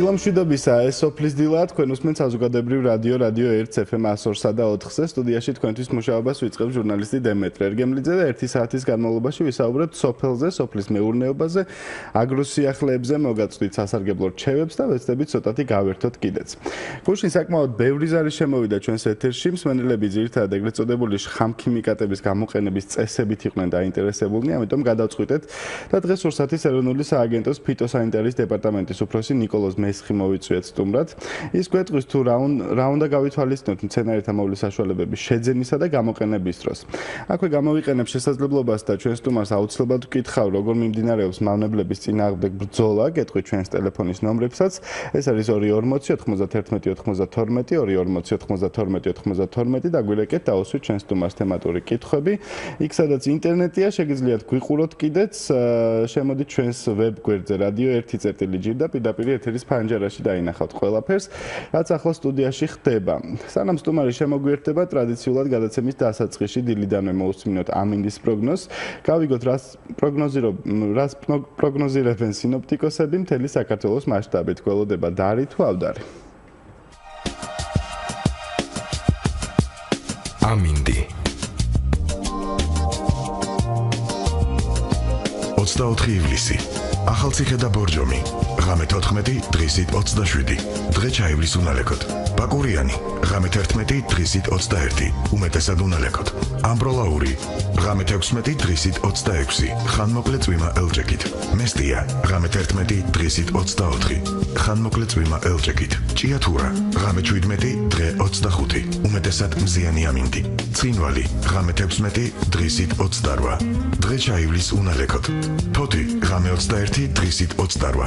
თილამშვიდობისა ეს სოფლის დილა თქვენ უსმენთ საზოგადოებრივ რადიო 1 FM 102.4-ზე სტუდიაში თქვენთვის მუშაობას ვიწყებ ჟურნალისტი დემეტრე ერგემლიძე და 1 საათის განმავლობაში ვისაუბრებთ სოფელზე, სოფლის მეურნეობაზე, აგროსიახლეებზე მოგაწვით სასარგებლო რჩევებს და ვეცდებით ცოტათი გავერთოთ კიდეც. Გუშინ საკმაოდ ბევრი ზარი შემოვიდა ჩვენს ეთერში, მსმენელები ძირითადად ეგრეთ წოდებული შხამქიმიკატების გამოყენების წესებით იყვნენ დაინტერესებულნი, ამიტომ გადავწყვიტეთ და დღეს რუსეთის ეროვნული სააგენტოს ფიტოსანიტარიის დეპარტამენტის უფროსი ნიკოლოზ მესხიმოვიცვიეთ სტუმრად. Ის გვეტყვის თუ რაუნდა გავითვალისწინოთ მცენარეთა მოვლის საშუალებების შეძენისა და გამოყენების დროს. Აქვე გამოვიყენებ შესაძლებლობას და ჩვენ სტუმარს აუცილებლად ვკითხავ, როგორ მიმდინარეობს მავნებლების წინააღმდეგ ბრძოლა, გეტყვით ჩვენს ტელეფონის ნომრებსაც. ეს არის 240 91 92 92 240 91 92 92 და გვილეკეთ დაუსვით ჩვენს სტუმარს თემატური კითხვები. იქ სადაც ინტერნეტია შეგიძლიათ გვიყუროთ კიდეც. Შემოდით ჩვენს ვებ გვერდზე radio1.gr და პირდაპირ ეთერის ფანჯერაში დაინახავთ ყველაფერს, რაც ახლა სტუდიაში ხდება. Სანამ სტუმარი შემოგვიერთდება, ტრადიციულად გადაცემის დასაწყისში დილიდანვე მოუსმინოთ ამინდის პროგნოზს. Გავიგოთ, რას პროგნოზირებენ სინოპტიკოსები მთელი საქართველოს მასშტაბით. გველოდება დარი თუ ავდარი. ამინდი 24 ივლისი ახალციხე და ბორჯომი, ღამე 14, დღისით 27, დღე ჩაივლის უნალექოთ. Პაკურიანი, ღამე 11, დღისით 21, უმეტესად უნალექოთ. ამბროლაური, ღამე 16, დღისით 26, ხანმოკლე წვიმა ელჭეკით. მესტია, ღამე 11, დღისით 24, ხანმოკლე წვიმა ელჭეკით. ჭიათურა, ღამე 17, დღე 25, უმეტესად მზიანი ამინდი. zinwali, ღამე 16, დღისით 28, დღე ჩაივლის უნალექოთ. ფოთი, ღამე 21 დღისით 28,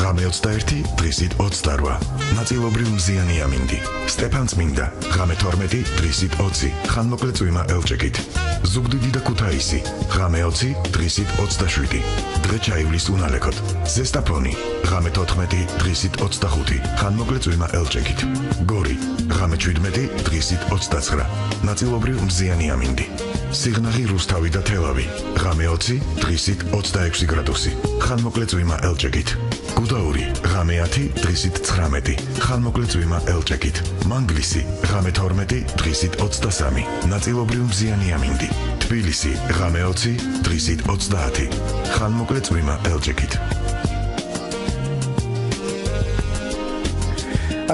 ღამე 21, დღისით 28, ნაcilobrium მზიანი ამინდი. სტეპანს მინდა, ღამე 12, დღისით 20, ხანმოკლე წვიმა ელჭეკით. ზუგდიდი და ქუთაისი, ღამე 20, დღისით 27, დღე ჩაივლის უნალექოთ. ზესტაპონი, ღამე 14, დღისით 25, ხანმოკლე წვიმა ელჭეკით. გორი, ღამე 17, დღისით 29, ნაწილობრივ მზიანი ამინდი. სიგნარი, რუსთავი და თელავი, ღამე 20, დღისით 26 გრადუსი, ხანმოკლე წვიმა ელჭეკით. Kudauri, ღამე 10, დღისით 19, ხანმოკლე წვიმა ელჭეკით. Manglisi, ღამე 12, დღისით 23, ნაწილობრივ მზიანი ამინდი. თბილისი, ღამე 20, დღისით 30, ხანმოკლე წვიმა ელჭეკით.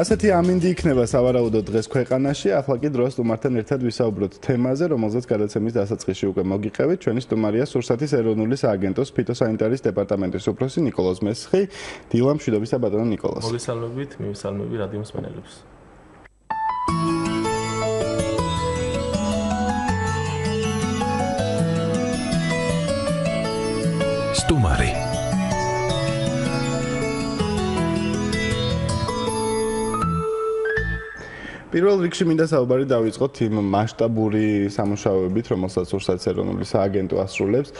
ასეთი ამინდი იქნება სავარაუდოდ დღეს ქვეყანაში, ახლა კი დრო სტუმართან ერთად ვისაუბროთ თემაზე, რომელზეც გადაცემის დასაწყისში უკვე მოგიყევით. Ჩვენი სტუმარია სურსათის ეროვნული სააგენტოს ფიტოსანიტარიის დეპარტამენტის უფროსი ნიკოლოზ მესხი. დილამშვიდობისა ბატონო ნიკოლოზ. მოგესალმებით, მივესალმები რადიო მსმენელებს. სტუმარი პირველ რიგში მინდა საუბარი დავიწყოთ იმ მასშტაბური სამუშაოებით, რომელსაც სურსათის ეროვნული სააგენტო ასრულებს.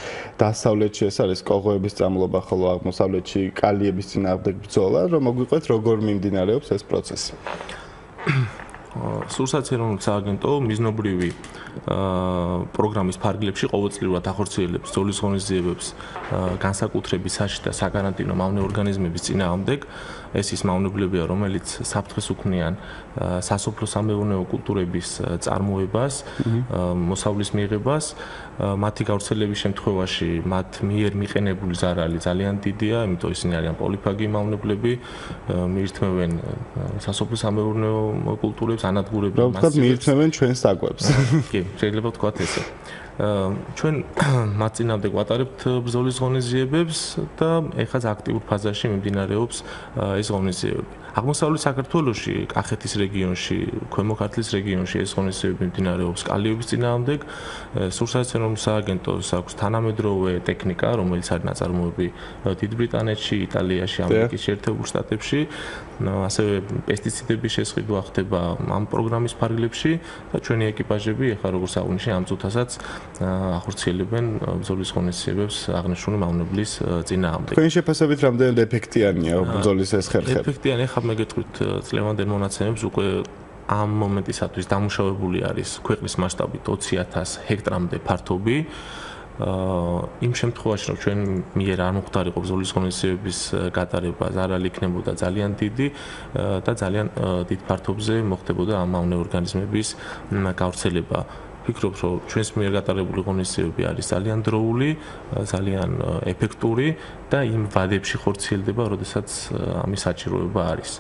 დასავლეთში ეს არის კოღოების წამლობა, ხოლო აღმოსავლეთში კალიების წინააღმდეგ ბრძოლა, რომ მოგვიყვეთ როგორ მიმდინარეობს ეს პროცესი. სურსათის ეროვნული სააგენტო მიზნობრივი პროგრამის ფარგლებში ყოველწლიურად ახორციელებს ბრძოლის ღონისძიებებს განსაკუთრებისაში და საკარანტინო მავნე ორგანიზმების წინააღმდეგ. ეს ის მავნებლებია, რომელიც საფრთხეს უქმნიან სასოფლო-სამეურნეო კულტურების წარმოებას, მოსავლის მიღებას, მათი გავრცელების შემთხვევაში მათ მიერ მიყენებული ზარალი ძალიან დიდია, იმიტომ ისინი არიან პოლიფაგი მავნებლები, მიირთმევენ სასოფლო-სამეურნეო კულტურებს, ანადგურებენ მასებს. და მიირთმევენ ჩვენს საკვებს. კი, შეიძლება ვთქვათ ესე. ჩვენ მათ წინააღმდეგ ვატარებთ ბრძოლის ღონისძიებებს და ეხლა აქტიურ ფაზაში მიმდინარეობს ეს ღონისძიებები. აღმოსავლეთ საქართველოში, კახეთის რეგიონში, ქვემო ქართლის რეგიონში ეს ღონისძიებები მიმდინარეობს კალიების წინააღმდეგ. სურსათის ეროვნული სააგენტოს აქვს თანამედროვე ტექნიკა, რომელიც არის ნაწარმოები დიდ ბრიტანეთში, იტალიაში, ამერიკის შეერთებულ შტატებში. ასევე პესტიციდების შესყიდვა ხდება ამ პროგრამის ფარგლებში და ჩვენი ეკიპაჟები ეხლა როგორც აღნიშნე ამ წუთასაც ახორციელებენ ბრძოლის ღონისძიებებს აღნიშნული მავნებლის წინააღმდეგ. Თქვენი შეფასებით რამდენად ეფექტიანია ბრძოლის ეს ხერხები? Ეფექტიანი ხა მეგეთქვით წლევანდელ მონაცემებს უკვე ამ მომენტისათვის დამუშავებული არის ქვეყნის მასშტაბით 20,000 ჰექტრამდე ფართობი. Იმ შემთხვევაში რომ ჩვენ მიერ არ მოხდარიყო ბრძოლის ღონისძიების გატარება ზარალი იქნებოდა ძალიან დიდი და ძალიან დიდ ფართობზე მოხდებოდა ამ მავნე ორგანიზმების გავრცელება. Ფიქრობ, რომ ჩვენს მიერ გატარებული ღონისძიებები არის ძალიან დროული, ძალიან ეფექტური და იმ ვადებში ხორციელდება, როდესაც ამის საჭიროება არის.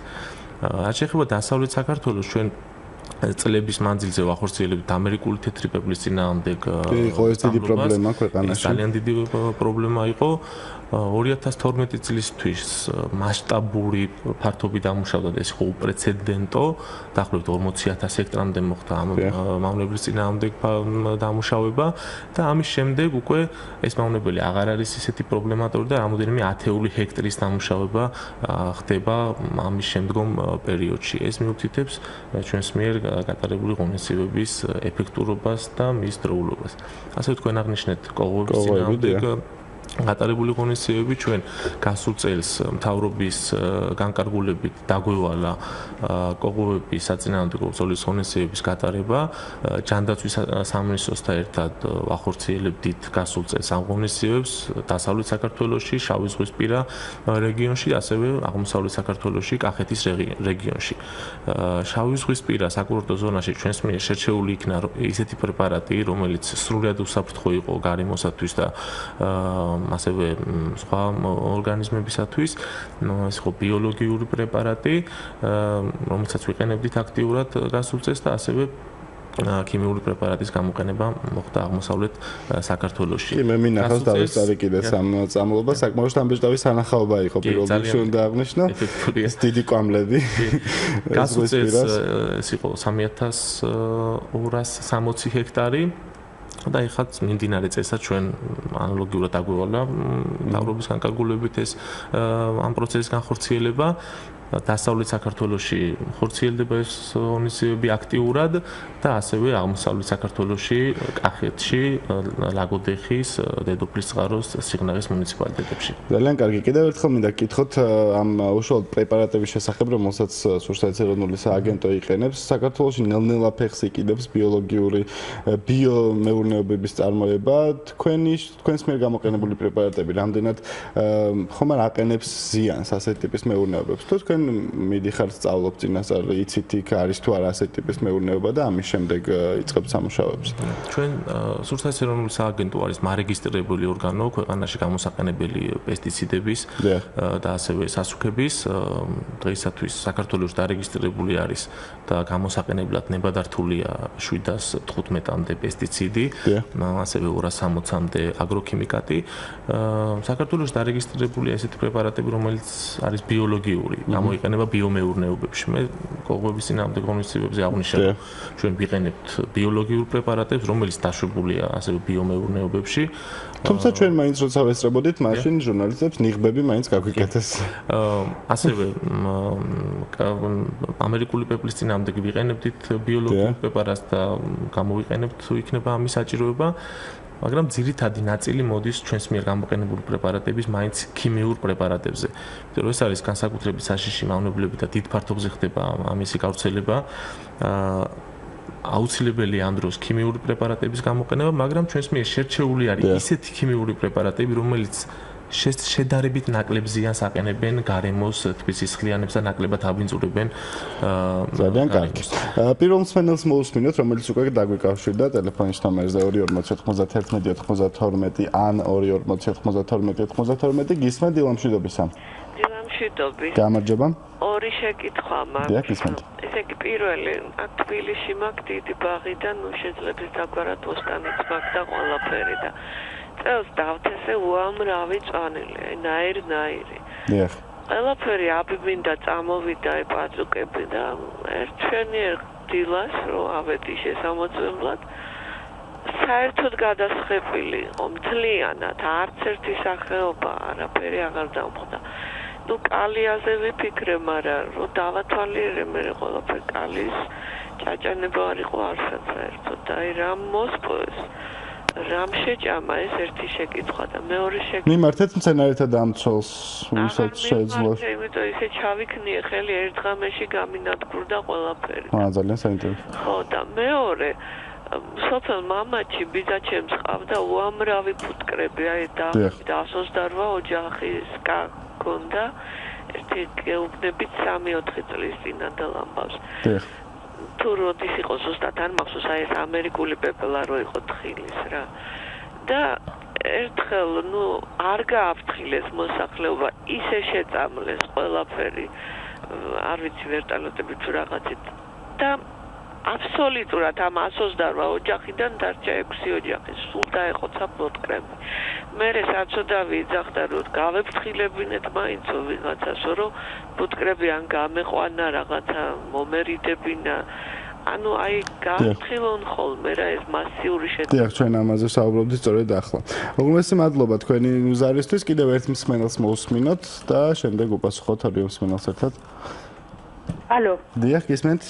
რაც შეეხება დასავლეთ საქართველოს ჩვენ წლების მანძილზე ვახორციელებთ ამერიკული თეთრი პეპლის წინააღმდეგ. იყო ეს დიდი პრობლემა ქვეყანაში. ძალიან დიდი პრობლემა იყო. 2012 წლისთვის მასშტაბური ფართობი დამუშავდა და ეს იყო უპრეცედენტო. დაახლოებით 40,000 ჰექტრამდე მოხდა ამ მავნებლის წინააღმდეგ დამუშავება და ამის შემდეგ უკვე ეს მავნებელი აღარ არის ისეთი პრობლემატური და რამოდენიმე 10 ჰექტრის დამუშავება ხდება ამის შემდგომ პერიოდში. ეს მიუთითებს ჩვენს მიერ გატარებული ღონისძიებების ეფექტურობას და მის დროულობას. Ასე თქვენ აღნიშნეთ კოლოების წინააღმდეგ გატარებული ღონისძიებები ჩვენ გასულ წელს მთავრობის განკარგულებით დაგვევალა კოლოების საწინააღმდეგო ბრძოლის ღონისძიების გატარება. ჯანდაცვის სამინისტროსთან ერთად ახორციელებდით გასულ წელს ამ ღონისძიებებს დასავლეთ საქართველოში, შავი ზღვისპირა რეგიონში, ასევე აღმოსავლეთ საქართველოში, კახეთის რეგიონში. შავი ზღვისპირა საკურორტო ზონაში ჩვენს მიერ შერჩეული იქნა ისეთი პრეპარატი, რომელიც სრულად უსაფრთხო იყო გარემოსათვის და ასევე სხვა ორგანიზმებისათვის ეს იყო ბიოლოგიური პრეპარატი, რომელსაც ვიყენებდით აქტიურად გასულ წელს და ასევე ქიმიური პრეპარატის გამოყენება მოხდა აღმოსავლეთ საქართველოში. მე მინახავს დავეწარე კიდე სამწამლობა, საკმაოდ ამბეჭდავი სანახაობა იყო პირველ რიგში უნდა აღნიშნო. ეს დიდი კვამლები. გასულ წელს ეს იყო 3,260 ჰექტარი. და ეხაც მიმდინარე წესაც ჩვენ ანალოგიურად აგვევალა მთავრობის განკარგულებით ეს ამ პროცესის განხორციელება. დასავლეთ საქართველოში ხორციელდება ეს ღონისძიებები აქტიურად და ასევე აღმოსავლეთ საქართველოში, კახეთში, ლაგოდეხის, დედოფლისციცაროს, სიგნარის მუნიციპალიტეტებში. ძალიან კარგი. კიდევ ერთხელ მინდა გკითხოთ ამ უშუალოდ პრეპარატების შესახებ, რომელსაც სურსაეცერონული სააგენტო იყენებს. საქართველოში ნელ-ნელა ფეხს იყიდებს ბიოლოგიური ბიომეურნეობების წარმოება. თქვენს მიერ გამოყენებული პრეპარატები რამდენად ხომ არ აყენებს ზიანს ასეთ ტიპის მეურნეობებს? თუ თქვენ მიდიხართ სწავლობთ წინასწარ იცით იქ არის თუ არა ასეთ ტიპის მეურნეობა და ამის შემდეგ იწყებთ სამუშაოებს. Ჩვენ სურსაეცერონული სააგენტო არის მარეგისტრირებული ორგანო ქვეყანაში გამოსაყენებელი პესტიციდების და ასევე სასუქების. დღეისათვის საქართველოში დარეგისტრირებული არის და გამოსაყენებლად ნებადართულია 715-მდე პესტიციდი, ასევე 260-მდე აგროქიმიკატი. საქართველოში დარეგისტრირებულია ესეთი პრეპარატები, რომელიც არის ბიოლოგიური. გამოიყენება ბიომეურნეობებში. მე კოლოების წინააღმდეგ ღონისძიებებზე აღნიშნავ, ჩვენ ვიყენებთ ბიოლოგიურ პრეპარატებს, რომელიც დაშვებულია ასევე ბიომეურნეობებში. თუმცა ჩვენ მაინც როცა ვესწრებოდით, მაშინ ჟურნალისტებს ნიღბები მაინც გაგვიკეთეს. ასევე ამერიკული პეპლის წინააღმდეგ ვიყენებთ ბიოლოგიურ პრეპარატს და გამოვიყენებთ თუ იქნება ამის საჭიროება. მაგრამ ძირითადი ნაწილი მოდის ჩვენს მიერ გამოყენებული პრეპარატების მაინც ქიმიურ პრეპარატებზე. იმიტომ რომ ეს არის განსაკუთრებით საშიში მავნებლები და დიდ ფართობზე ხდება ამისი გავრცელება. აუცილებელი ამ დროს ქიმიური პრეპარატების გამოყენება, მაგრამ ჩვენს მიერ შერჩეული არის ისეთი ქიმიური პრეპარატები, რომელიც შედარებით ნაკლებ ზიანს აყენებენ გარემოს თბილისისხლიანებს და ნაკლებად აბინძურებენ. ძალიან კარგი. პირველ მსმენელს მოусმინოთ, რომელიც უკვე დაგვიკავშირდა ტელეფონის ნომერზე 2479192 ან 2479292. გისმენთ დილამშვიდობისა. დილამშვიდობი. გამარჯობა. ორი შეკითხვა მაქვს. ესე იგი პირველი, თბილისში მაქვს დიდი ბაღი და ნუ შეძლებს დაგვარად ბოსტანიც მაქვს და ყველაფერი და წელს დავთესე უამრავი წვანილი, ნაირ-ნაირი. ყველაფერი აბიმინდა წამოვიდა პაწუკები და ერთჩვენი დილას რო ავედი შესამოწმებლად საერთოდ გადასხებული იყო მთლიანად, არც ერთი სახეობა არაფერი აღარ დამხდა. ნუ კალიაზე ვიფიქრე, მაგრამ რო დავათვალიერე მე ყველაფერი კალის ჭაჭანება არ იყო არც საერთოდ. აი რა მოსპოს რამში ჭამა ეს ერთი შეკითხვა და მეორე შეკითხვა. მიმართეთ მცენარეთა დამცველს, ვისაც შეეძლო. იმიტომ ისე ჩავიქნიე ხელი ერთ ღამეში გამინადგურდა ყველაფერი. აა ძალიან საინტერესო. ხო და მეორე სოფელ მამაჩი ბიძაჩემს ყავდა უამრავი ფუტკრები, აი და 128 ოჯახი გქონდა. ერთი გეუბნებით 3-4 წლის წინათ ლამბავს. თუ როდის იყო ზუსტად არ მახსოვს აი ეს ამერიკული პეპელა რო იყო თხილის რა და ერთხელ ნუ არ გააფრთხილეს მოსახლეობა ისე შეწამლეს ყველაფერი არ ვიცი ვერტალოტები თუ რაღაცით და აბსოლუტურად ამ 128 ოჯახიდან დარჩა 6 ოჯახი სულ დაეყო საფლოტკრები მე საწოდავი ძახდა რომ გავეფრთხილებინეთ მაინცო ვიღაცასო რომ ფუტკრები ან გამეყვანა რაღაცა მომერიდებინა ანუ აი გაფრთხილონ ხოლმე რა ეს მასიური შედეგი დიახ ჩვენ ამაზე საუბრობდი სწორედ ახლა მოგმესი მადლობა თქვენი ზარისთვის კიდევ ერთ მსმენელს მოусმინოთ და შემდეგ უპასუხოთ ორი მსმენელს ერთად ალო დიახ გისმენთ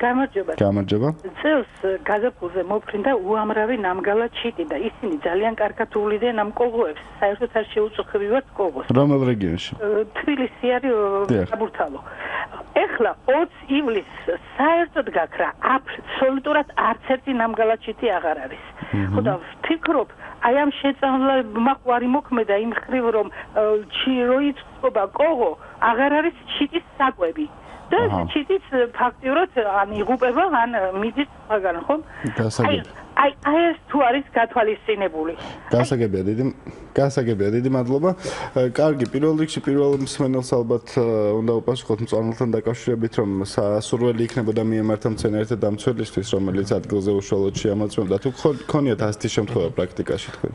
გამარჯობა. გამარჯობა. წელს გაზაფხულზე მოფრინდა უამრავი ნამგალა ჩიტი და ისინი ძალიან კარგად უვლიან ამ კოღოებს. საერთოდ არ შეუწყებიათ კოღოს. რომელ რეგიონში? თბილისი არის აბურთალო. ეხლა 20 ივლისს საერთოდ გაქრა აბსოლუტურად არც ერთი ნამგალა ჩიტი აღარ არის. ხო და ვფიქრობ აი ამ შეწამვლებმა ხო არ იმოქმედა იმ ხრივ რომ ჩიროიწობა კოღო აღარ არის ჩიტის საკვები. და ჩიტის ფაქტიურად ან იღუპება ან მიდის მაგალითად ხომ? აი ეს თუ არის გათვალისწინებული. გასაგებია დიდი მადლობა. კარგი, პირველ რიგში პირველ მსმენელს ალბათ უნდა უპასუხოთ მწვანელთან დაკავშირებით, რომ სასურველი იქნებოდა მიემართა მცენარეთა დამცველისთვის, რომელიც ადგილზე უშუალოდ შეამოწმებდა. თუ გქონიათ 100-ის შემთხვევა პრაქტიკაში თქვენ?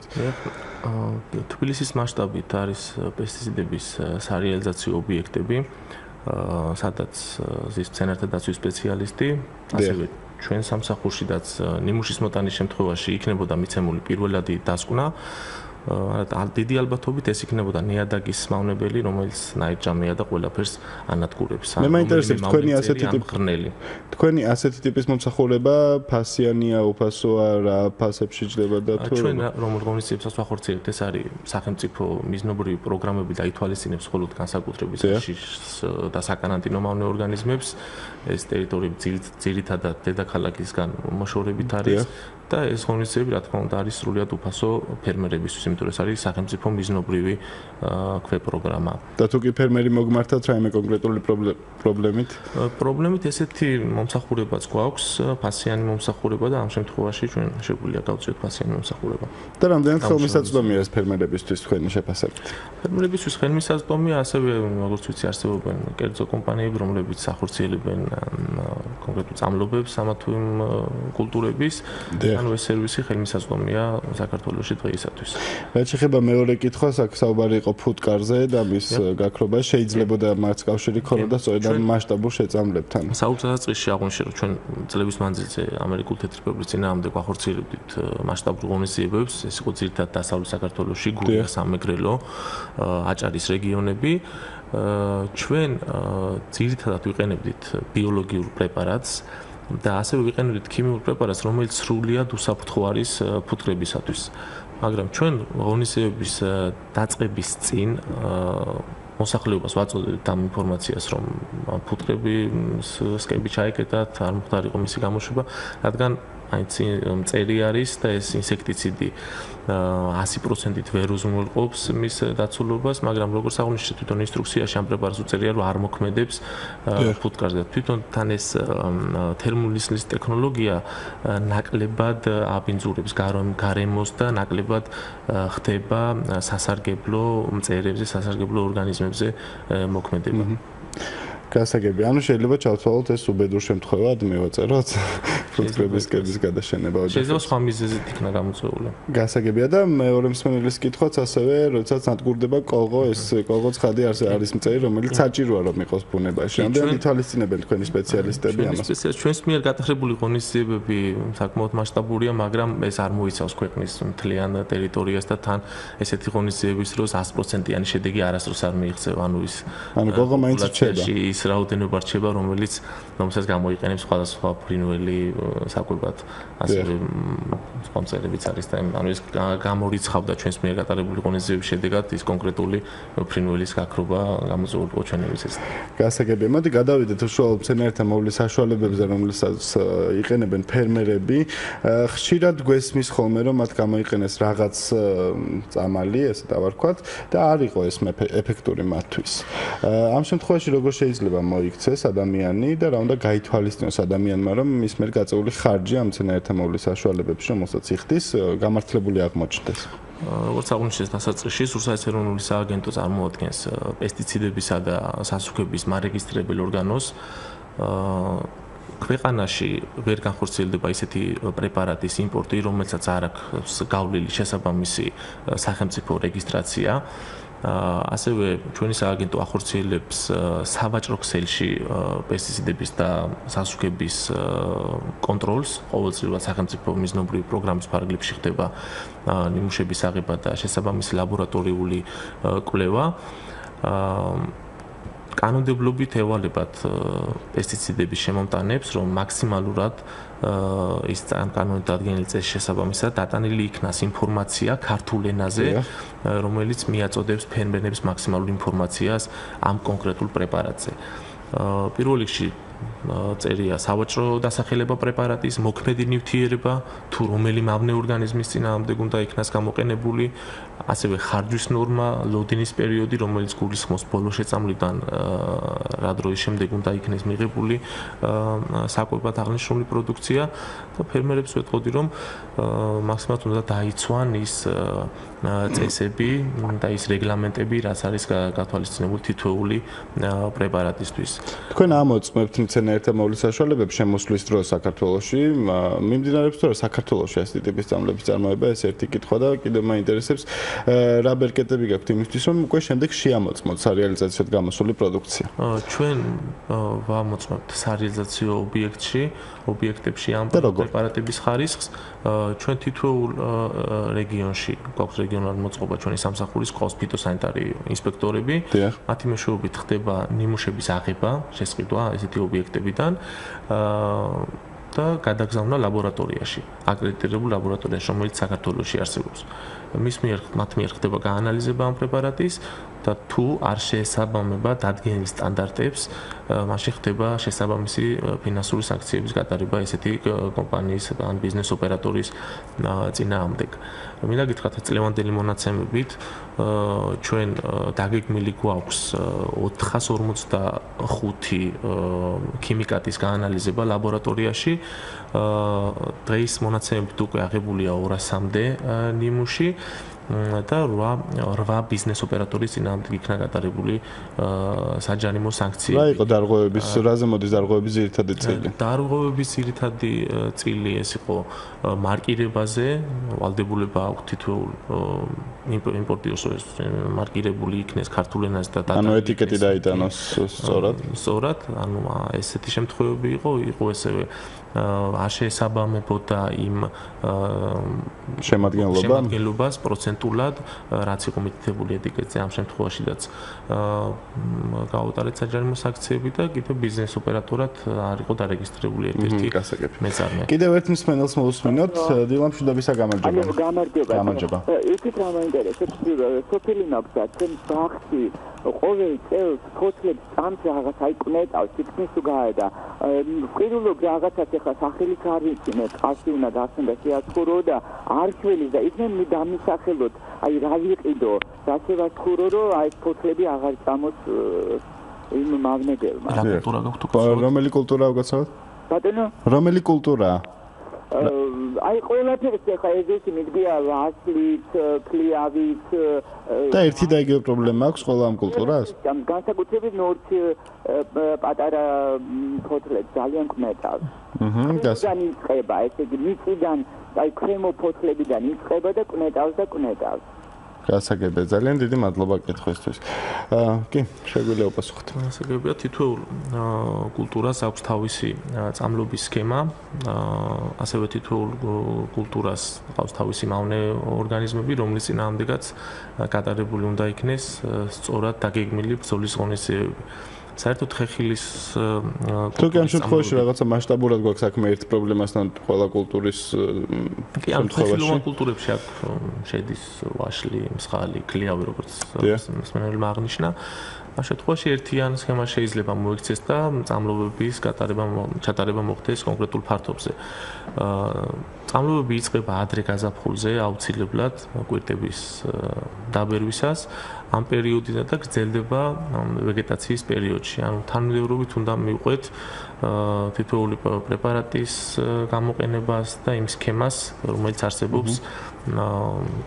თბილისის მასშტაბით არის პესტიციდების სარეალიზაციო ობიექტები. სადაც ზის მცენარეთა დაცვის სპეციალისტი, ასევე ჩვენ სამსახურშიდაც ნიმუშის მოტანის შემთხვევაში იქნებოდა მიცემული პირველადი დასკვნა. დიდი ალბათობით ეს იქნებოდა ნიადაგის მავნებელი, რომელიც ნაირჯამია და ყველაფერს ანადგურებს. მე მაინტერესებს თქვენი ასეთი ტიპის მომსახურება ფასიანია, უფასოა, რა ფასებში ჯდება და თუ ჩვენ რომ ორგანიზაციებსაც ვახორციელებთ, ეს არის სახელმწიფო მიზნობრივი პროგრამები და ითვალისწინებს მხოლოდ განსაკუთრებით და საკარანტინო მავნე ორგანიზმებს. ეს ტერიტორიები ძირითადად დედაქალაქისგან მოშორებით არის. და ეს ღონისძიებები რა თქმა უნდა არის სრულიად უფასო ფერმერებისთვის, იმიტომ რომ ეს არის სახელმწიფო მიზნობრივი ქვეპროგრამა. და თუ კი ფერმერი მოგმართათ რაიმე კონკრეტული პრობლემით? პრობლემით ესეთი მომსახურებაც გვაქვს, ფასიანი მომსახურება და ამ შემთხვევაში ჩვენ შეგვიძლია გავწიოთ ფასიანი მომსახურება. და რამდენად ხელმისაწვდომია ეს ფერმერებისთვის თქვენი შეფასებით? ფერმერებისთვის ხელმისაწვდომია, ასევე როგორც ვიცი არსებობენ კერძო კომპანიები, რომლებიც ახორციელებენ კონკრეტულ წამლობებს ამა თუ იმ კულტურების. ანუ ეს სერვისი ხელმისაწვდომია საქართველოში დღეისათვის. რაც შეეხება მეორე კითხვას, აქ საუბარი იყო ფუტკარზე და მის გაქრობა შეიძლებოდა მას კავშირი ქონოდა სწორედ ამ მასშტაბურ შეწამლებთან. საუკეთესო წრეში აღნიშნე, რომ ჩვენ წლების მანძილზე ამერიკულ თეთრი პეპრის წინააღმდეგ ახორციელებდით მასშტაბურ ღონისძიებებს, ეს იყო ძირითადად დასავლეთ საქართველოში, გურია, სამეგრელო, აჭარის რეგიონები. ჩვენ ძირითადად ვიყენებდით ბიოლოგიურ პრეპარატს. და ასევე ვიყენებდით ქიმიურ პრეპარატს, რომელიც სრულიად უსაფრთხო არის ფუტკრებისათვის. მაგრამ ჩვენ ღონისძიების დაწყების წინ მოსახლეობას ვაწოდეთ ამ ინფორმაციას, რომ ფუტკრები სკები ჩაიკეტათ, არ მოხდარიყო მისი გამოშვება, რადგან მწერი არის და ეს ინსექტიციდი 100%-ით ვერ უზრუნველყოფს მის დაცულობას, მაგრამ როგორც აღნიშნეთ, თვითონ ინსტრუქციაში ამ პრეპარატს უწერია, რომ არ მოქმედებს ფუტკარზე. თვითონ თან ეს თერმული სლის ტექნოლოგია ნაკლებად აბინძურებს გარემოს და ნაკლებად ხდება სასარგებლო მწერებზე, სასარგებლო ორგანიზმებზე მოქმედება. გასაგებია, ანუ შეიძლება ჩავთვალოთ ეს უბედურ შემთხვევად მივაწეროთ ფუტკრების სკების გადაშენება ოჯახში. შეიძლება სხვა მიზეზით იქნა გამოწვეული. გასაგებია და მეორე მსმენელის კითხვაც ასევე, როდესაც ნადგურდება კოღო, ეს კოღო ცხადი არის მწერი, რომელიც საჭიროა რომ იყოს ბუნებაში. რამდენად ითვალისწინებენ თქვენი სპეციალისტები ამას? ჩვენს მიერ გატარებული ღონისძიებები საკმაოდ მასშტაბურია, მაგრამ ეს არ მოიცავს ქვეყნის მთლიან ტერიტორიას და თან ესეთი ღონისძიების დროს 100%-იანი შედეგი არასდროს არ მიიღწევა, ანუ ის კოღო მაინც რჩება. რაოდენობა რჩება, რომელსაც გამოიყენებს სხვადასხვა ფრინველი საკვებად. ასევე სპონსორებიც არის და ანუ ეს გამორიცხავდა ჩვენს მიერ გატარებული ღონისძიების შედეგად ის კონკრეტული ფრინველის გაქრობა გამოწვეულიყო ჩვენებს ეს. Გასაგებია, მოდი გადავიდეთ უშუალო მცენარეთა მოვლის საშუალებებზე, რომელსაც იყენებენ ფერმერები. ხშირად გვესმის ხოლმე, რომ მათ გამოიყენეს რაღაც წამალი, ესე დავარქვათ და არ იყო ეს ეფექტური მათთვის. Am შემთხვევაში როგორ შეიძლება მოიქცეს ადამიანი და რა უნდა გაითვალისწინოს ადამიანმა რომ მის მიერ გაწეული ხარჯი ამ მცენარეთა მოვლის საშუალებებში რომელსაც იხდის გამართლებული აღმოჩნდეს. Როგორც აღნიშნეს დასაწყისში რუსეთის ეროვნული სააგენტო წარმოადგენს პესტიციდებისა და სასუქების მარეგისტრირებელ ორგანოს ქვეყანაში ვერ განხორციელდება ისეთი პრეპარატის იმპორტი რომელსაც არ აქვს გავლილი შესაბამისი სახელმწიფო რეგისტრაცია ასევე ჩვენი სააგენტო ახორციელებს სავაჭრო ქსელში პესტიციდების და სასუქების კონტროლს ყოველწლიურად სახელმწიფო მიზნობრივი პროგრამის ფარგლებში ხდება ნიმუშების აღება და შესაბამისი ლაბორატორიული კვლევა კანონმდებლობით ევალებათ პესტიციდების შემომტანებს რომ მაქსიმალურად ის კანონით დადგენილი წესის შესაბამისად დატანილი იქნას ინფორმაცია ქართულ ენაზე რომელიც მიაწოდებს ფერმერებს მაქსიმალურ ინფორმაციას ამ კონკრეტულ პრეპარატზე პირველ რიგში წერია სავაჭრო დასახელება პრეპარატის მოქმედი ნივთიერება თუ რომელი მავნე ორგანიზმის წინააღმდეგ უნდა იქნას გამოყენებული ასევე ხარჯვის ნორმა ლოდინის პერიოდი რომელიც გულისხმობს ბოლო შეწამლიდან რა დროის შემდეგ უნდა იქნეს მიღებული საკვებად აღნიშნული პროდუქცია და ფერმერებს ვეთყოდი რომ მაქსიმალურად უნდა დაიცვან ის წესები და ის რეგლამენტები რაც არის გათვალისწინებული თითოეული პრეპარატისთვის თქვენ ამოწმებთ მცენარეთა მოვლის საშუალებებს შემოსვლის დროს საქართველოში მიმდინარეობს თუ რა საქართველოში ასეთი ტიპის წამლების წარმოება ეს ერთი კითხვა და კიდევ მაინტერესებს რა ბერკეტები გაქვთ იმისთვის რომ უკვე შემდეგ შეამოწმოთ სარეალიზაციოდ გამოსული პროდუქცია ჩვენ ვამოწმებთ სარეალიზაციო ობიექტებში ამ პრეპარატების ხარისხს ჩვენ თითოეულ რეგიონში გვაქვს რეგიონალური მოწყობა ჩვენი სამსახურის ყავს ფიტოსანიტარი ინსპექტორები მათი მეშვეობით ხდება ნიმუშების აღება შესყიდვა ესეთი ობიექტებიდან და გადაგზავნა ლაბორატორიაში, აკრედიტირებულ ლაბორატორიაში, რომელიც საქართველოში არსებობს. მათ მიერ ხდება გაანალიზება ამ პრეპარატის და თუ არ შეესაბამება დადგენილ სტანდარტებს, მაშინ ხდება შესაბამისი ფინანსური სანქციების გატარება ესეთი კომპანიის ან ბიზნეს ოპერატორის წინააღმდეგ. მინდა გითხრათ წლევანდელი მონაცემებით ჩვენ დაგეგმილი გვაქვს 445 ქიმიკატის გაანალიზება ლაბორატორიაში. დღეს მონაცემებით უკვე აღებულია 200-მდე ნიმუში. და 8 ბიზნეს ოპერატორის წინააღმდეგ იქნა გატარებული საჯარიმო სანქციები. რა იყო დარღვევების, რაზე მოდის დარღვევების ძირითადი წილი? დარღვევების ძირითადი წილი ეს იყო მარკირებაზე, ვალდებულება აქვს თითოეულ იმპორტიორს მარკირებული იქნეს ქართულ ენაზე და დატანილი. ანუ ეტიკეტი დაიტანოს სწორად. სწორად, ანუ ესეთი შემთხვევები იყო ესევე არ შეესაბამებოდა იმ შემადგენლობას პროცენტულად რაც იყო მითითებული ეტიკეტზე ამ შემთხვევაშიდაც გაუტარეთ საჯარიმო სანქციები და კიდევ ბიზნეს ოპერატორად არ იყო დარეგისტრირებული ერთ-ერთი მეწარმე. კიდევ ერთ მსმენელს მოусმინოთ დილამ მშვიდობისა გამარჯობა. გამარჯობა. ერთი რა მაინტერესებს სოფელი მაგსაც ჩემ ბახში ყოველ წელს ფოთლებს წამს რაღაც აი კნეტავს თითქმის თუ გაედა ვყირულობ რაღაცას ეხლა სახელიც არ ვიცინებ ხაში უნდა დასუნდა შეაცხოვრო და არ ჩველი და ისე მე დამისახელოთ აი რა ვიყიდო დასევაცხოვრო რომ აი ფოთლები აღარ წამოს იმ მაგნეტებმა რა კულტურა გაქვთ უკვე რომელი კულტურაა გაცავთ ბატონო რომელი კულტურაა აი ყველაფერს ეხა ესეთი მიგდია ლასლით, ქლიავით და ერთი და იგივე პრობლემა აქვს ყველა ამ კულტურას? განსაკუთრებით ნორჩი პატარა ფოთლებს ძალიან კმეტავს. მიწიდან იწყება, ესე იგი მიწიდან, აი ქვემო ფოთლებიდან იწყება და კმეტავს. გასაგებია ძალიან დიდი მადლობა კითხვისთვის. კი, შეგვიძლია უპასუხოთ. გასაგებია თითოეულ კულტურას აქვს თავისი წამლობის სქემა, ასევე თითოეულ კულტურას აქვს თავისი მავნე ორგანიზმები, რომლის წინააღმდეგაც გატარებული უნდა იქნეს სწორად დაგეგმილი ბრძოლის ღონისძიებები. საერთოდ ხეხილის კი ამ შემთხვევაში რაღაცა მასშტაბურად გვაქვს აქ ერთ პრობლემასთან ყველა კულტურის შემთხვევაში კულტურებში აქ შედის ვაშლი, მსხალი, კლიავი როგორც მსმენელმა აღნიშნა ამ შემთხვევაში ერთიან სქემა შეიძლება მოიქცეს და წამლობების ჩატარება მოხდეს კონკრეტულ ფართობზე წამლობები იწყება ადრე გაზაფხულზე აუცილებლად კვირტების დაბერვისას ამ პერიოდიდან და გრძელდება ვეგეტაციის პერიოდში. Ანუ თანმიმდევრობით უნდა მივყვეთ თითოეული პრეპარატის გამოყენებას და იმ სქემას, რომელიც არსებობს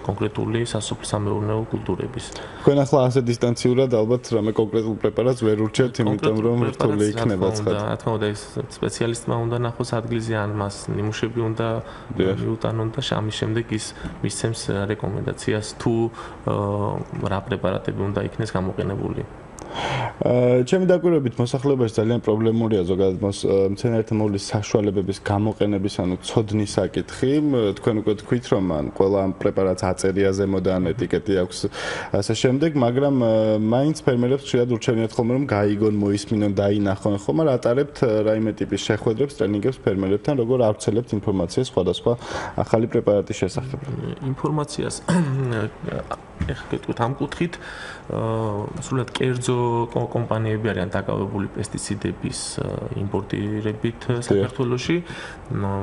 კონკრეტული სასოფლო-სამეურნეო კულტურების. თქვენ ახლა ასე დისტანციურად ალბათ რამე კონკრეტულ პრეპარატს ვერ ურჩევთ, იმიტომ რომ რთული იქნება ცხად. რა თქმა უნდა, ეს სპეციალისტმა უნდა ნახოს ადგილზე ან მას ნიმუშები უნდა მიუტანონ და ამის შემდეგ ის მისცემს რეკომენდაციას თუ რა პრეპარატები უნდა იქნეს გამოყენებული. Ჩემი დაკვირვებით მოსახლეობაში ძალიან პრობლემურია ზოგადად მცენარეთა მოვლის საშუალებების გამოყენების ანუ ცოდნის საკითხი. Თქვენ უკვე თქვით რომ ან ყველა ამ პრეპარატს აწერია ზემო და ან ეტიკეტი აქვს ასე შემდეგ, მაგრამ მაინც ფერმერებს შეიძლება ურჩევნიათ ხოლმე რომ გაიგონ, მოისმინონ, დაინახონ ხოლმე რა ატარებთ რაიმე ტიპის შეხვედრებს, ტრენინგებს ფერმერებთან, როგორ ავრცელებთ ინფორმაციას სხვადასხვა ახალი პრეპარატის შესახებ. Ინფორმაციას ეხლა ამ კუთხით სრულად კერძო კომპანიები არიან დაკავებული პესტიციდების იმპორტირებით საქართველოში.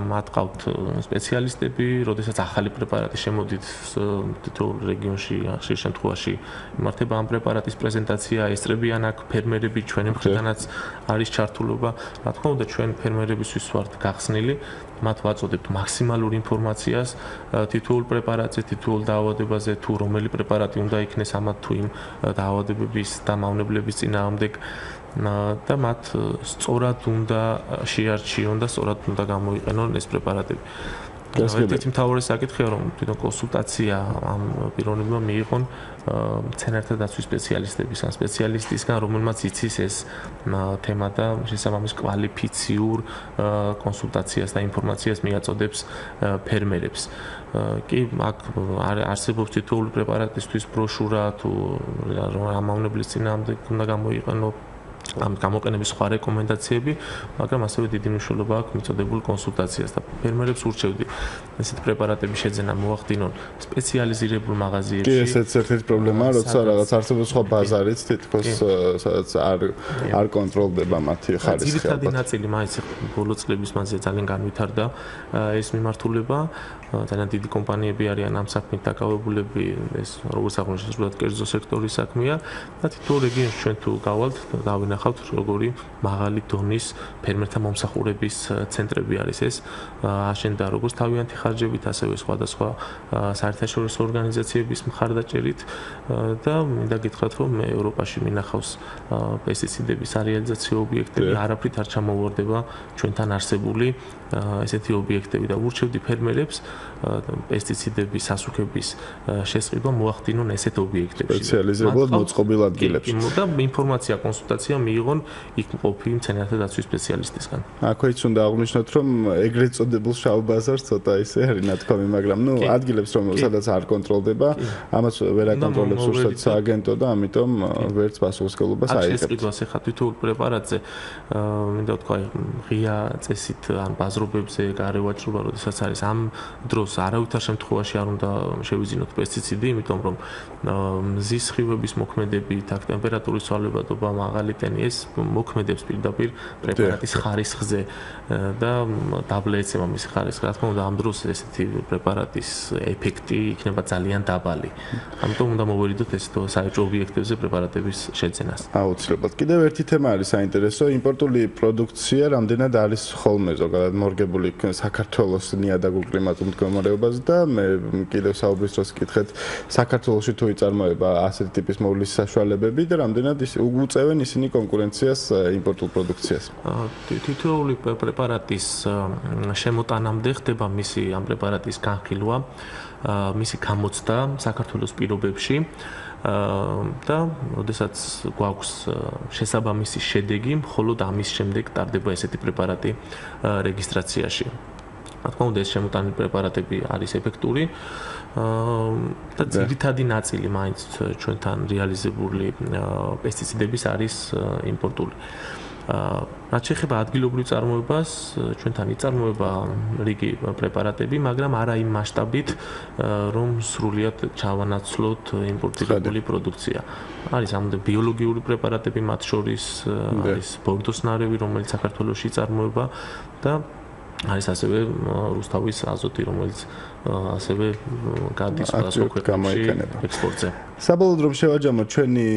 მათ ყავთ სპეციალისტები, როდესაც ახალი პრეპარატი შემოდით თითოეულ რეგიონში, ხშირ შემთხვევაში იმართება ამ პრეპარატის პრეზენტაცია, ესწრებიან აქ ფერმერები, ჩვენი მხრიდანაც არის ჩართულობა. რა თქმა უნდა, ჩვენ ფერმერებისთვის ვართ გახსნილი, მათ ვაწოდებთ მაქსიმალურ ინფორმაციას თითოეულ პრეპარატზე, თითოეულ დაავადებაზე, თუ რომელი პრეპარატი უნდა იქნეს ამათ თუ იმ დაავადებების და მავნებლების წინააღმდეგ და მათ სწორად უნდა შეარჩიონ და სწორად უნდა გამოიყენონ ეს პრეპარატები. ერთ-ერთი მთავარი საკითხია რომ თვითონ კონსულტაცია ამ პიროვნებმა მიიღონ მცენარეთა დაცვის სპეციალისტებისგან, სპეციალისტისგან, რომელმაც იცის ეს თემა და შესაბამის კვალიფიციურ კონსულტაციას და ინფორმაციას მიაწოდებს ფერმერებს. კი აქ არსებობს თითოეული პრეპარატისთვის ბროშურა თუ რა მავნებლის წინააღმდეგ უნდა გამოიყენოს ამ გამოყენების სხვა რეკომენდაციები, მაგრამ ასევე დიდი მნიშვნელობა აქვს მიწოდებულ კონსულტაციას და ფერმერებს ურჩევდი ესეთ პრეპარატების შეძენა მოახდინონ სპეციალიზირებულ მაღაზიებში. კი, ესეც ერთ-ერთი პრობლემაა, როცა რაღაც არსებობს სხვა ბაზარიც თითქოს სადაც არ კონტროლდება მათი ხარისხი. ძირითადი ნაწილი მაინც ბოლო წლების მანძილზე ძალიან განვითარდა ეს მიმართულება. ძალიან დიდი კომპანიები არიან ამ საქმით დაკავებულები, ეს როგორც აღნიშნეთ, კერძო სექტორის საქმეა და თითოეულ რეგიონში ჩვენ თუ გავალთ, დავინახავთ როგორი მაღალი დონის ფერმერთა მომსახურების ცენტრები არის ეს აშენდა როგორც თავიანთი ხარჯებით, ასევე სხვადასხვა საერთაშორისო ორგანიზაციების მხარდაჭერით და მინდა გითხრათ რომ ევროპაში მინახავს პესტიციდების არეალიზაციო ობიექტები არაფრით არ ჩამოვარდება ჩვენთან არსებული ესეთი ობიექტები და ვურჩევდი ფერმერებს პესტიციდების სასუქების შესყიდვა მოახდინონ ესეთ ობიექტებში სპეციალიზებულად მოწყობილ ადგილებში. და ინფორმაცია, კონსულტაცია მიიღონ იქ მყოფი მცენარეთა დაცვის სპეციალისტისგან. აქაც უნდა აღნიშნოთ, რომ ეგრეთ წოდებულ შავ ბაზარს ცოტა ისე არის ნათქვამი, მაგრამ ნუ ადგილებს რომ სადაც არ კონტროლდება, ამას ვერ აკონტროლებს უბრალოდ სააგენტო და ამიტომ ვერც პასუხისმგებლობას აიღებს. ეს შეჭრილვას ეხა თითოეულ პრეპარატზე მინდა თქვა ღია წესით ან ბაზრობებზე გარევაჭრობა, როდესაც არის ამ დროს არავითარ შემთხვევაში არ უნდა შევიზინოთ პესტიციდი, იმიტომ რომ მზის ხივების მოქმედებით, აქ ტემპერატურის ცვალებადობა მაღალი ეს მოქმედებს პირდაპირ პრეპარატის ხარისხზე და დაბლა ეცემა მის ხარისხს. რა თქმა უნდა, ამ დროს ესეთი პრეპარატის ეფექტი იქნება ძალიან დაბალი. ამიტომ უნდა მოვერიდოთ ეს საერთო ობიექტებზე პრეპარატების შეძენას. აუცილებლად. კიდევ ერთი თემა არის საინტერესო, იმპორტული პროდუქცია რამდენად არის ხოლმე ზოგადად მორგებული საქართველოს ნიადაგულ კლიმატურ მდგომარეობაზე და მე კიდევ საუბრის დროს გითხეთ საქართველოში თუ იწარმოება ასეთი ტიპის მოვლის საშუალებები და რამდენად უწევენ ისინი კონკურენციას იმპორტულ პროდუქციას. თითოეული პრეპარატის შემოტანამდე ხდება მისი ამ პრეპარატის განხილვა, მისი გამოცდა საქართველოს პირობებში და შესაძაც გვაქვს შესაბამისი შედეგი, მხოლოდ ამის შემდეგ ტარდება ესეთი პრეპარატი რეგისტრაციაში. რა თქმა უნდა ეს შემოტანი პრეპარატები არის ეფექტური და ძირითადი ნაწილი მაინც ჩვენთან რეალიზებული პესტიციდების არის იმპორტული. Რაც შეეხება ადგილობრივ წარმოებას, ჩვენთან იწარმოება რიგი პრეპარატები, მაგრამ არა იმ მასშტაბით, რომ სრულად ჩავანაცვლოთ იმპორტირებული პროდუქცია. არის ამიტომ ბიოლოგიური პრეპარატები, მათ შორის არის ბორდოსნარევი, რომელიც საქართველოში იწარმოება და არის ასევე რუსთავის აზოტი, რომელიც ასევე გადის სხვადასხვა ქვეყნებში ექსპორტზე. Საბოლოოდ რომ შევაჯამოთ ჩვენი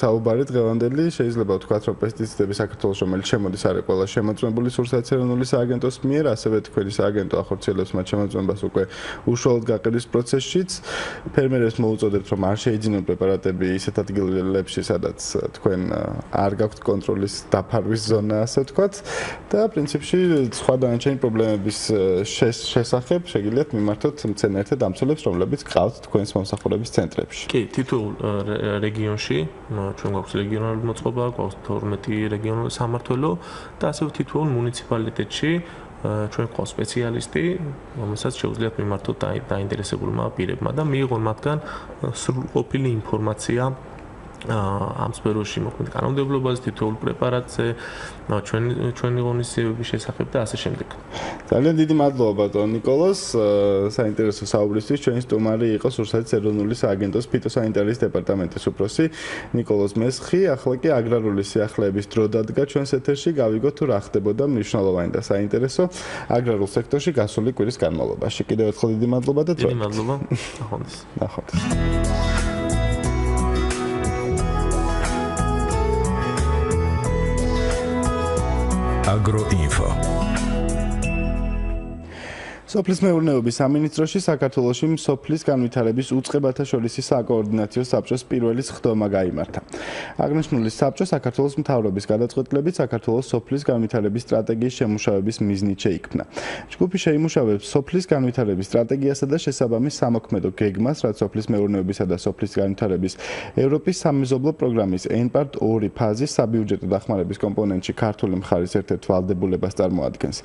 საუბარი დღევანდელი, შეიძლება ვთქვათ, რომ პესტიციდები საქართველოს, რომელიც შემოდის, არის ყველა შემოწმებული სურსაცერენული სააგენტოს მიერ, ასევე თქვენი სააგენტო ახორციელებს მათ შემოწმებას უკვე უშუალოდ გაყიდვის პროცესშიც. ფერმერებს მოუწოდებთ, რომ არ შეიძინონ პრეპარატები ისეთ ადგილებში, სადაც თქვენ არ გაქვთ კონტროლის დაფარვის ზონა, ასე ვთქვათ, და პრინციპში სხვა დანარჩენი პრობლემების შესახებ გილიათ მიმართოთ მცენარეთა დამცველებს, რომლებიც ყავთ თქვენს მომსახურების ცენტრებში. კი, თითოეულ რეგიონში, ჩვენ გვაქვს რეგიონალური მოწყობა, გვაქვს 12 რეგიონული სამართლო და ასევე თითოეულ მუნიციპალიტეტში ჩვენ ყავს სპეციალისტი, რომელსაც შეუძლიათ მიმართოთ დაინტერესებულმა პირებმა და მიიღონ მათგან სრულყოფილი ინფორმაცია ამ სფეროში მოქმედი კანონმდებლობაზე, თითოეულ პრეპარატზე, ჩვენი ღონისძიებების შესახებ და ასე შემდეგ. ძალიან დიდი მადლობა ბატონო ნიკოლოზ, საინტერესო საუბრისთვის. ჩვენი სტუმარი იყო რუსეთის ეროვნული სააგენტოს ფიტოსანიტარიის დეპარტამენტის უფროსი ნიკოლოზ მესხი. ახლა კი აგრარული სიახლეების დრო დადგა ჩვენს ეთერში, გავიგოთ თუ რა ხდებოდა მნიშვნელოვანი და საინტერესო აგრარულ სექტორში გასული კვირის განმავლობაში. კიდევ ერთხელ დიდი მადლობა და დიდი მადლობა. ნახვამდის. AgroInfo. სოფლის მეურნეობის სამინისტროში საქართველოში სოფლის განვითარების უწყებათა შორისი საკოორდინაციო საბჭოს პირველი სხდომა გაიმართა. აღნიშნული საბჭო საქართველოს მთავრობის გადაწყვეტილებით საქართველოს სოფლის განვითარების სტრატეგიის შემუშავების მიზნით შეიქმნა. ჯგუფი შეიმუშავებს სოფლის განვითარების სტრატეგიასა და შესაბამის სამოქმედო გეგმას, რაც სოფლის მეურნეობისა და სოფლის განვითარების ევროპის სამიზობლო პროგრამის N-2 ფაზის საბიუჯეტო დახმარების კომპონენტში ქართული მხარის ერთ-ერთ ვალდებულებას წარმოადგენს.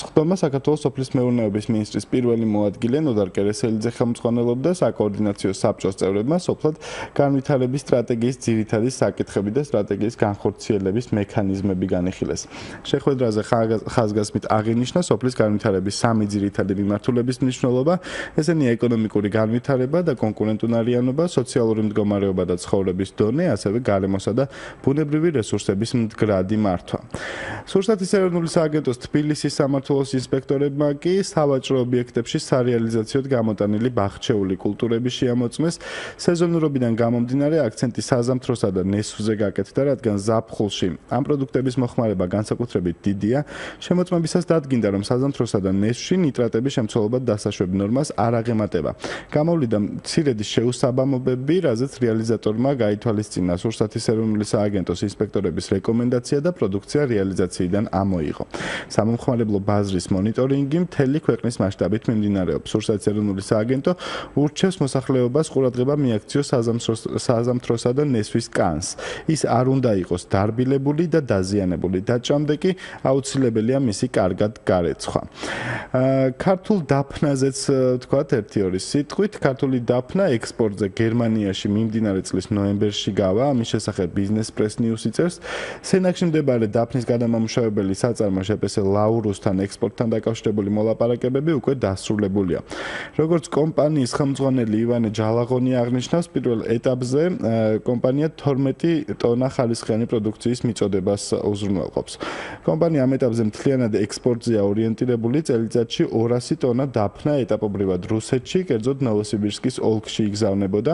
სხდომა საქართველოს სოფლის მეურნეობის მინისტრის პირველი მოადგილე ნოდარ კერესელიძე ხელმძღვანელობდა. საკოორდინაციო საბჭოს წევრებმა სოფლად განვითარების სტრატეგიის ძირითადი საკითხები და სტრატეგიის განხორციელების მექანიზმები განიხილეს. შეხვედრაზე ხაზგასმით აღინიშნა სოფლის განვითარების სამი ძირითადი მიმართულების მნიშვნელობა, ესენია ეკონომიკური განვითარება და კონკურენტუნარიანობა, სოციალური მდგომარეობა და ცხოვრების დონე, ასევე გარემოსა და ბუნებრივი რესურსების მდგრადი მართვა. სურსათის ეროვნული სააგენტოს თბილისის სამართლოს ინსპექტორებმა კი სავაჭრო ობიექტებში სარეალიზაციოდ გამოტანილი ბაღჩეული კულტურები შეამოწმეს. სეზონურობიდან გამომდინარე აქცენტი საზამთროსა და ნესვზე გაკეთდა, რადგან ზაფხულში ამ პროდუქტების მოხმარება განსაკუთრებით დიდია. შემოწმებისას დადგინდა, რომ საზამთროსა და ნესვში ნიტრატების შემცველობა დასაშვებ ნორმას არ აღემატება. გამოვლიდა მცირედის შეუსაბამობები, რაზეც რეალიზატორმა გაითვალისწინა სურსათის ეროვნული სააგენტოს ინსპექტორების რეკომენდაცია და პროდუქცია რეალიზაციიდან ამოიღო. სამომხმარებლო ბაზრის მონიტორინგი მთელი ქვეყნის მასშტაბით მიმდინარეობს. სურსათის ეროვნული სააგენტო ურჩევს მოსახლეობას ყურადღება მიაქციოს საზამთროსა და ნესვის კანს. ის არ უნდა იყოს დარბილებული და დაზიანებული. დაჭამდე კი აუცილებელია მისი კარგად გარეცხვა. ქართულ დაფნაზეც თქვათ ერთი-ორი სიტყვით. ქართული დაფნა ექსპორტზე გერმანიაში მიმდინარე წლის ნოემბერში გავა. ამის შესახებ ბიზნეს პრეს ნიუსი წერს. სენაკში მდებარე დაფნის გადამამუშავებელი საწარმო შეპს ლაურუსთან ექსპორტთან დაკავშირებული მოლაპარაკებები უკვე დასრულებულია. როგორც კომპანიის ხელმძღვანელი ივანე ჯალაგონია აღნიშნავს, პირველ ეტაპზე კომპანია 12 ტონა ხარისხიანი პროდუქციის მიწოდებას უზრუნველყოფს. კომპანია ამ ეტაპზე მთლიანად ექსპორტზეა ორიენტირებული, წელიწადში 200 ტონა დაფნა ეტაპობრივად რუსეთში, კერძოდ ნოვოსიბირსკის ოლქში იგზავნებოდა.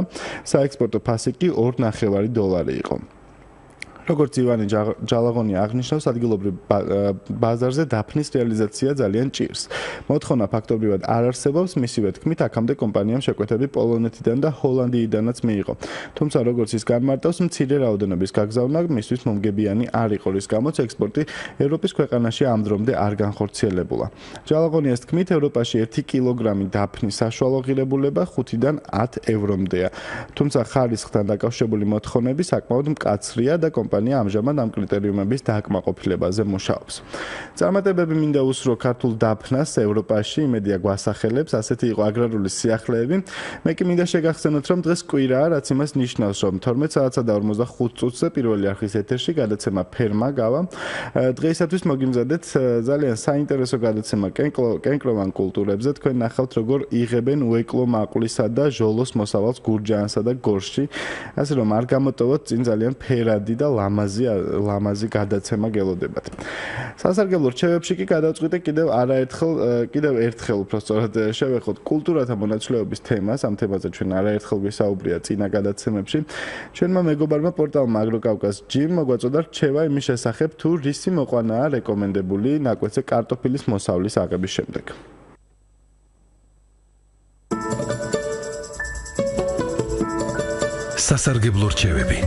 საექსპორტო ფასი კი $2.5 იყო. როგორც ივანე ჯალაგონია აღნიშნავს, ადგილობრივ ბაზარზე დაფნის რეალიზაცია ძალიან ჭირს. მოთხოვნა ფაქტობრივად არ არსებობს, მისივე თქმით, აქამდე კომპანიამ შეკვეთები პოლონეთიდან და ჰოლანდიიდანაც მიიღო. თუმცა, როგორც ის განმარტავს, მცირე რაოდენობის გაგზავნა მისთვის მომგებიანი არ იყო, რის გამოც ექსპორტი ევროპის ქვეყანაში ამ დრომდე არ განხორციელებულა. ჯალაგონიას თქმით, ევროპაში 1 კილოგრამი დაფნის საშუალო ღირებულება 5-დან 10 ევრომდეა. თუმცა, ხარისხთან დაკავშირებული მოთხოვნები საკმაოდ მკაცრია და კომპანია კომპანია ამჟამად ამ კრიტერიუმების დაკმაყოფილებაზე მუშაობს. წარმატებები მინდა უსრო ქართულ დაფნას ევროპაში იმედია გვასახელებს, ასეთი იყო აგრარული სიახლეები. მე კი მინდა შეგახსენოთ, რომ დღეს კვირაა, რაც იმას ნიშნავს, რომ 12:45 წუთზე პირველი არხის ეთერში გადაცემა ფერმა გავა. დღეისათვის მოგიმზადეთ ძალიან საინტერესო გადაცემა კენკროვან კულტურებზე. თქვენ ნახავთ, როგორ იღებენ უეკლო მაყვლისა და ჟოლოს მოსავალს გურჯაანსა და გორში. Ასე რომ არ გამოტოვოთ, წინ ძალიან ფერადი და ლამაზი გადაცემა გელოდებათ. სასარგებლო რჩევებში კი გადავწყვიტე კიდევ ერთხელ უფრო სწორად შევეხოთ კულტურათა მონაცვლეობის თემას. ამ თემაზე ჩვენ არაერთხელ ვისაუბრია წინა გადაცემებში. ჩვენმა მეგობარმა პორტალმა AgroKavkas.ge მოგვაწოდა რჩევა იმის შესახებ, თუ რისი მოყვანაა რეკომენდებული ნაკვეთზე კარტოფილის მოსავლის აღების შემდეგ. სასარგებლო რჩევები.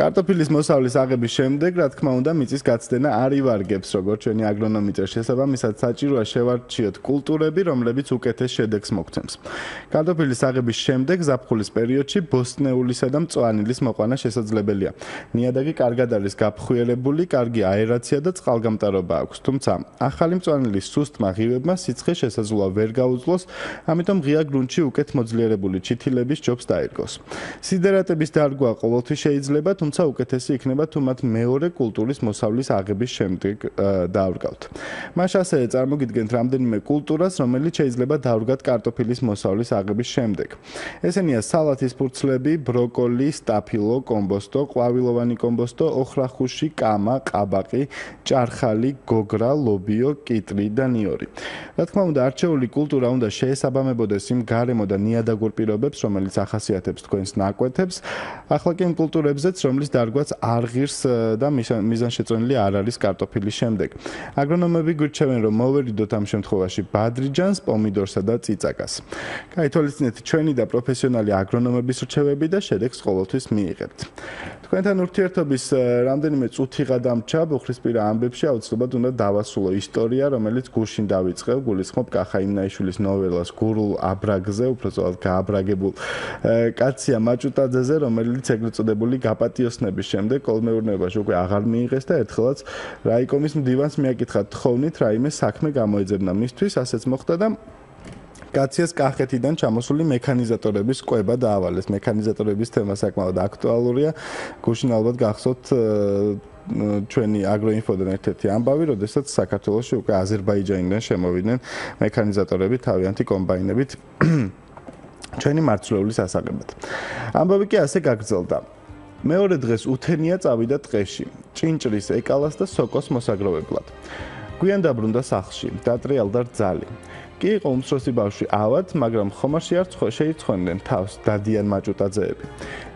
კარტოფილის მოსავლის აღების შემდეგ, რა თქმა უნდა, მიწის გაცდენა არ ივარგებს, როგორც ჩვენი აგრონომი წერს შესაბამისად საჭიროა შევარჩიოთ კულტურები, რომლებიც უკეთეს შედეგს მოგცემს. კარტოფილის აღების შემდეგ ზაფხულის პერიოდში ბოსტნეულისა და მწვანილის მოყვანა შესაძლებელია. ნიადაგი კარგად არის გაფხუერებული, კარგი აერაცია და წყალგამტარობა აქვს, თუმცა ახალი მწვანილის სუსტმა ღივებმა სიცხე შესაძლოა ვერ გაუძლოს, ამიტომ ღია გრუნტში უკეთ მოძლიერებული ჩითილების ჯობს დაირგოს. სიდერატების დარგვა ყოველთვის შეიძლება, თუმცა უკეთესი იქნება თუ მათ მეორე კულტურის მოსავლის აღების შემდეგ დავრგავთ. მას ასევე წარმოგიდგენთ რამდენიმე კულტურას, რომელიც შეიძლება დავრგათ კარტოფილის მოსავლის აღების შემდეგ. ესენია სალათის ფურცლები, ბროკოლი, სტაფილო, კომბოსტო, ყვავილოვანი კომბოსტო, ოხრახუში, კამა, ყაბაყი, ჭარხალი, გოგრა, ლობიო, კიტრი და ნიორი. რა თქმა უნდა, არჩეული კულტურა უნდა შეესაბამებოდეს იმ გარემო და ნიადაგურ პირობებს, რომელიც ახასიათებს თქვენს ნაკვეთებს. ახლა კი იმ კულტურებზეც, რომლის დარგვაც არ ღირს და მიზანშეწონილი არ არის კარტოფილის შემდეგ. აგრონომები გვირჩევენ, რომ მოვერიდოთ ამ შემთხვევაში ბადრიჯანს, პომიდორსა და წიწაკას. გაითვალისწინეთ ჩვენი და პროფესიონალი აგრონომების რჩევები და შედეგს ყოველთვის მიიღებთ. თქვენთან ურთიერთობის რამდენიმე წუთი გადამრჩა, ბუხრისპირა ამბებში აუცილებლად უნდა დავასრულო ისტორია, რომელიც გუშინ დავიწყებ, გულისხმობ კახა იმნაიშვილის ნოველას გურულ აბრაგზე, უფრო სწორად გააბრაგებულ კაცია მაჭუტაძეზე, რომელიც ეგრეთ წოდებული გაპატიჟებდა იოსნების შემდეგ კოლმეურნეობაში უკვე აღარ მიიღეს და ერთხელაც რაიკომის მდივანს მიაკითხა თხოვნით რაიმე საქმე გამოეძებნა მისთვის, ასეც მოხდა და კაციას კახეთიდან ჩამოსული მექანიზატორების კვება დაავალეს. მექანიზატორების თემა საკმაოდ აქტუალურია. გუშინ ალბათ გახსოვთ ჩვენი AgroInfo-დან ერთ-ერთი ამბავი, როდესაც საქართველოში უკვე აზერბაიჯანიდან შემოვიდნენ მექანიზატორები თავიანთი კომბაინებით ჩვენი მარცვლეულის ასაღებად. ამბავი კი ასე გაგრძელდა. მეორე დღეს უთენია წავიდა ტყეში, ჭინჭრის, ეკალას და სოკოს მოსაგროვებლად. გვიან დაბრუნდა სახლში, დატრიალდა რძალი. კი იყო უმცროსი ბავშვი ავად, მაგრამ ხომაში არ შეირცხვევდნენ თავს დადიან მაჭუტაძეები.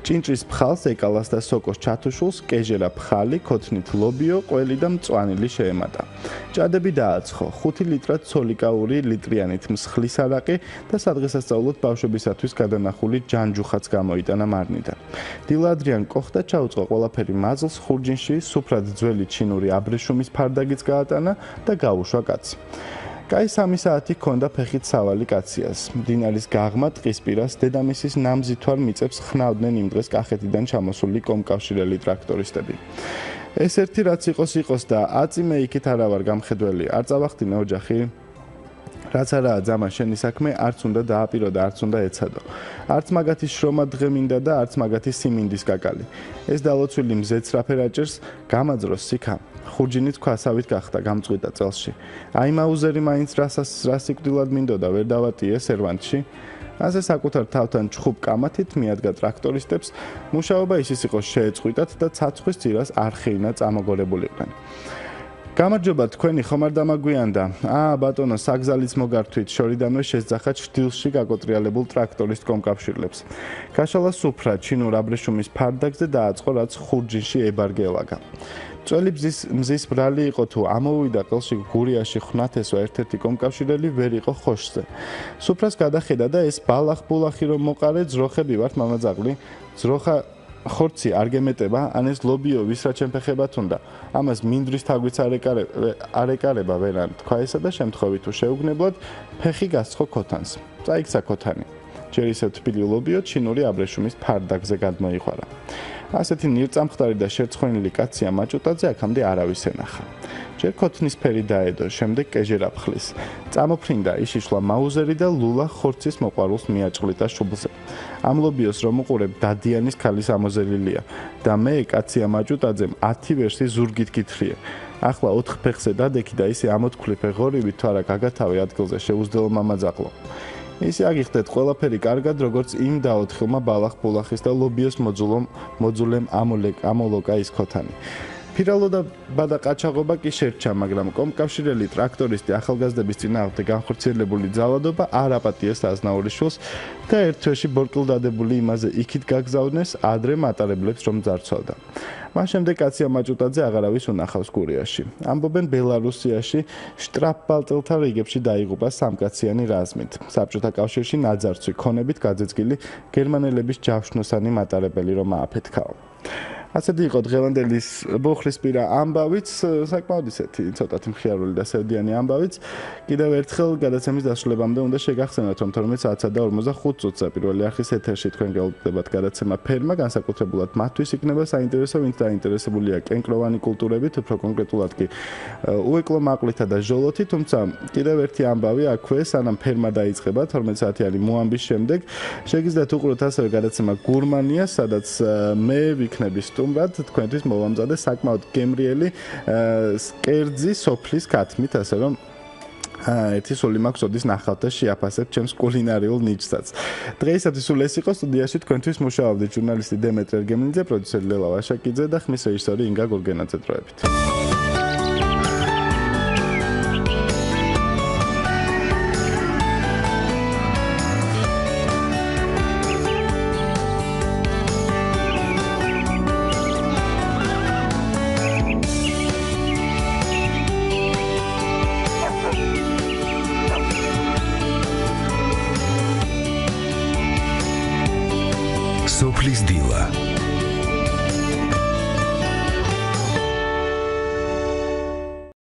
ჭინჭრის ფხალს, ეკალას და სოკოს ჩათუშულს კეჟერა ფხალი, ქოთნით ლობიო, ყველი და მწვანილი შეემატა. ჭადები დააცხო, 5 ლიტრად ცოლიკაური ლიტრიანით მსხლის არაყი და სადღესასწაულოდ ბავშვებისათვის გადანახული ჯანჯუხაც გამოიტანა მარნიდან. დილა ადრიან კოხდა ჩაუწყო ყველაფერი მაზლს ხურჯინში, სუფრად ძველი ჩინური აბრეშუმის ფარდაგიც გაატანა და გაუშვა კაცი. კაი 3 საათი ჰქონდა ფეხით სავალი კაციას. მდინარის გაღმა ტყის პირას დედამისის ნამზითვარ მიწებს ხნავდნენ იმ დღეს კახეთიდან ჩამოსული კომკავშირელი ტრაქტორისტები. ეს ერთი რაც იყოს და აწი მე იქით არა ვარ გამხედველი, არ წავახდინე ოჯახი. რაც არაა ძამა შენი საქმე, არც უნდა დააპირო და არც უნდა ეცადო. არც მაგათი შრომა დღე მინდა და არც მაგათი სიმინდის კაკალი. ეს დალოცვილი მზეცრაფე რაჭერს გამაძროს სიქა. ხურჯინიც ქვასავით გახდა გამწვიდა წელში. აი მაუზერი მაინც რას სიკვდილად მინდოდა, ვერ დავატიე სერვანტში. ასე საკუთარ თავთან ჩხუბ კამათით მიადგა ტრაქტორისტებს, მუშაობა ისიც იყო შეეწყვიტათ და ცაცხვის ძირას არ ხეინა წამოგორებულიყვნენ. გამარჯობა, თქვენი ხომ არ დამაგვიანდა? ბატონო, საგზალიც მოგართვით, შორიდანვე შეძახა ჩრდილში გაკოტრიალებულ ტრაქტორისტ კომკავშირლებს. ქაშალა სუფრა ჩინურ აბრეშუმის ფარდაგზე დააწყო, რაც ხურჯინში ებარგელაგა. წველი მზის ბრალი იყო, თუ ამოვიდა ყელში გურიაში ხნათესვა ერთ-ერთი კომკავშირელი ვერ იყო ხოშზე. სუფრას გადახედა და ეს ბალახ-ბულახი რომ მოყარე, ძროხები ვართ მამაძაღლი, ძროხა ხორცი არ გემეტება, ან ეს ლობიო ვის რა ჩემფეხებათ უნდა. ამას მინდვრის თაგვიც არ ეკარება ვერან თქვა ესა და შემთხვევით უშეუგნებლად ფეხი გასცხო ქოთანს. წაიქცა ქოთანი. ჯერ ისევ თბილელობიო ჩინური აბრეშუმის ფარდაგზე გადმოიხვარა. ასეთი ნირწამხტარი და შერცხვენილი კაცია მაჭუტაძე აქამდე არავის ენახა. ჯერ ქოთნის ფერი დაედო, შემდეგ კეჟერა ფხლის. წამოფრინდა იშიშლა მაუზერი და ლულა ხორცის მოყვარულს მიაჭყლითა შუბლზე. ამ ლობიოს რომ უყურებ დადიანის ქალის ამოზელილია და მე კაცია მაჭუტაძემ 10 ვერსი ზურგით გითხრიე. ახლა 4 ფეხზე დადექი და ისე ამოთქვლიფე ღორივით თუ არა გაგათავე ადგილზე შეუძდელო მამაძახლო. Ისი აგიხდეთ ყველაფერი კარგად როგორც იმ დაოთხილმა ბალახ-ბულახის და ლობიოს მოძულემ ამოლოკა ის ქოთანი. ფირალო და ბადაყაჩაღობა კი შერჩა, მაგრამ კომკავშირელი ტრაქტორისტი ახალგაზრდების წინააღმდეგ განხორციელებული ძალადობა არ აპატიეს აზნაურის შვილს და ერთ თვეში ბორკილდადებული იმაზე იქით გაგზავნეს, ადრე მატარებლებს რომ ძარცვავდა. მას შემდეგ კაცია მაჭუტაძე აღარავის უნახავს გურიაში. ამბობენ ბელარუსიაში შტრაფბალტელთა რიგებში დაიღუპა სამკაციანი რაზმით. საბჭოთა კავშირში ნაძარცვი ქონებით გაძეძგილი გერმანელების ჯავშნოსანი მატარებელი რომ ააფეთქაო. ასეთი იყო დღევანდელის ბოხრისპირა ამბავიც, საკმაოდ ისეთი ცოტათი მხიარული და სევდიანი ამბავიც. კიდევ ერთხელ გადაცემის დასრულებამდე უნდა შეგახსენოთ, რომ 12:45 წუთზე პირველი არხის ეთერში თქვენ გელოდებათ გადაცემა ფერმა, განსაკუთრებულად მათთვის იქნება საინტერესო, ვინც დაინტერესებულია კენკროვანი კულტურებით, უფრო კონკრეტულად კი უეკლო მაყლითა და ჟოლოთი, თუმცა კიდევ ერთი ამბავი აქვე, სანამ ფერმა დაიწყება 12:00-იანი მოამბის შემდეგ, შეგიძლიათ უყუროთ ასევე გადაცემა გურმანია, სადაც მე ვიქნები Umbrad, თქვენთვის მოვამზადე საკმაოდ გემრიელი კერძი სოფლის კათმით, ასე რომ ერთი სული მაქვს ოდის ნახავთ და შეაფასებ ჩემს კულინარიულ ნიჭსაც. დღეისათვის სულ ეს იყო სტუდიაში თქვენთვის მუშაობდი ჟურნალისტი დემეტრე ერგემლიძე, პროდიუსერი ლელა ვაშაკიძე და ხმის რეჟისორი ინგა გურგენაძე დროებით. Сопелз дила